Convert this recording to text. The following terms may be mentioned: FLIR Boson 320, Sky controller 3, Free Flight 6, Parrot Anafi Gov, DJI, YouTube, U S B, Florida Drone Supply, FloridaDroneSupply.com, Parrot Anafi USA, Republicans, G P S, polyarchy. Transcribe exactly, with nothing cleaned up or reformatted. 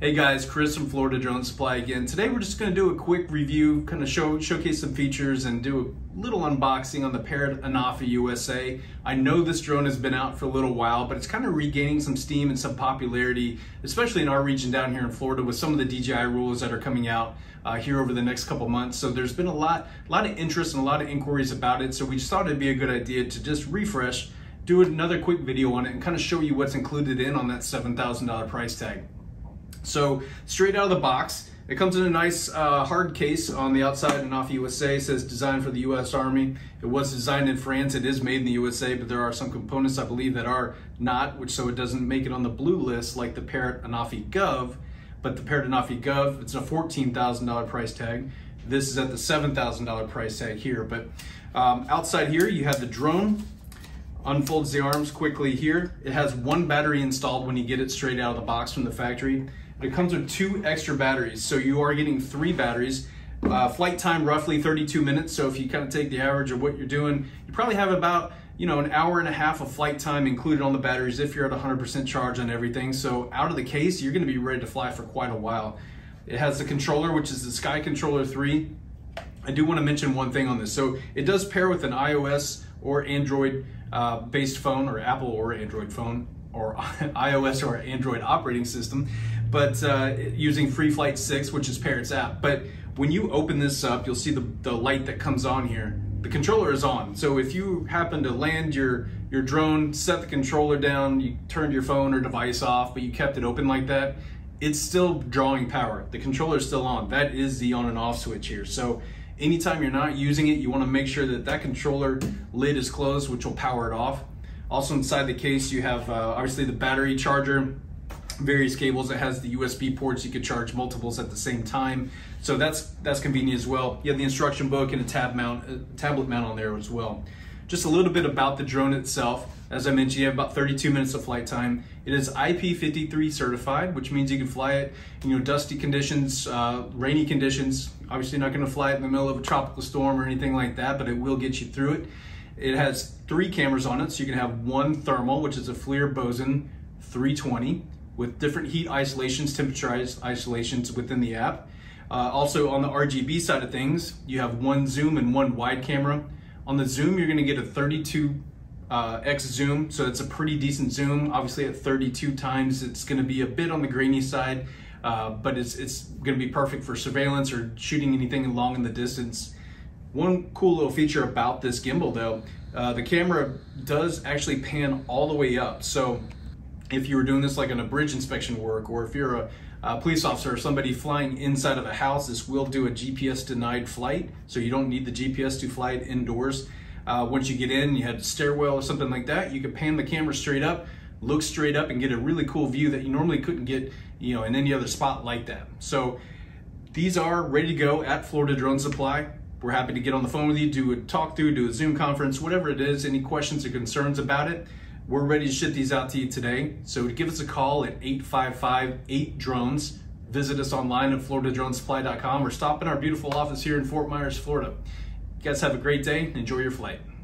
Hey guys, Chris from Florida Drone Supply again. Today we're just going to do a quick review, kind of show, showcase some features and do a little unboxing on the Parrot Anafi U S A. I know this drone has been out for a little while, but it's kind of regaining some steam and some popularity, especially in our region down here in Florida with some of the D J I rules that are coming out uh, here over the next couple months. So there's been a lot, a lot of interest and a lot of inquiries about it. So we just thought it'd be a good idea to just refresh, do another quick video on it and kind of show you what's included in on that seven thousand dollar price tag. So straight out of the box, it comes in a nice uh, hard case on the outside. Anafi U S A, it says designed for the U S Army. It was designed in France. It is made in the U S A, but there are some components I believe that are not, which so it doesn't make it on the blue list like the Parrot Anafi Gov. But the Parrot Anafi Gov, it's a fourteen thousand dollar price tag. This is at the seven thousand dollar price tag here. But um, outside here, you have the drone. Unfolds the arms quickly here. It has one battery installed when you get it straight out of the box from the factory. It comes with two extra batteries, so you are getting three batteries. Uh, flight time roughly thirty-two minutes, so if you kind of take the average of what you're doing, you probably have about, you know, an hour and a half of flight time included on the batteries if you're at one hundred percent charge on everything. So out of the case, you're going to be ready to fly for quite a while. It has the controller, which is the Sky Controller three. I do want to mention one thing on this. So it does pair with an iOS or Android uh, based phone, or Apple or Android phone, or iOS or Android operating system, but uh, using Free Flight six, which is Parrot's app. But when you open this up, you'll see the, the light that comes on here. The controller is on. So if you happen to land your, your drone, set the controller down, you turned your phone or device off, but you kept it open like that, it's still drawing power. The controller is still on. That is the on and off switch here. So anytime you're not using it, you want to make sure that that controller lid is closed, which will power it off. Also inside the case, you have uh, obviously the battery charger, various cables. It has the U S B ports. You could charge multiples at the same time. So that's that's convenient as well. You have the instruction book and a tab mount, a tablet mount on there as well. Just a little bit about the drone itself. As I mentioned, you have about thirty-two minutes of flight time. It is I P five three certified, which means you can fly it in, you know, dusty conditions, uh, rainy conditions. Obviously not gonna fly it in the middle of a tropical storm or anything like that, but it will get you through it. It has three cameras on it, so you can have one thermal, which is a FLIR Boson three twenty with different heat isolations, temperature isolations within the app. Uh, also on the R G B side of things, you have one zoom and one wide camera. On the zoom, you're gonna get a thirty-two X zoom, so it's a pretty decent zoom. Obviously at thirty-two times, it's gonna be a bit on the grainy side, uh, but it's, it's gonna be perfect for surveillance or shooting anything long in the distance. One cool little feature about this gimbal though, uh, the camera does actually pan all the way up. So if you were doing this like on a bridge inspection work, or if you're a Uh, police officer or somebody flying inside of a house, this will do a G P S denied flight, so you don't need the G P S to fly it indoors. Uh, once you get in, you had a stairwell or something like that, you can pan the camera straight up, look straight up, and get a really cool view that you normally couldn't get, you know, in any other spot like that. So these are ready to go at Florida Drone Supply. We're happy to get on the phone with you, do a talk through, do a Zoom conference, whatever it is, any questions or concerns about it. We're ready to ship these out to you today. So give us a call at eight five five, eight, drones. Visit us online at Florida Drone Supply dot com or stop in our beautiful office here in Fort Myers, Florida. You guys have a great day and enjoy your flight.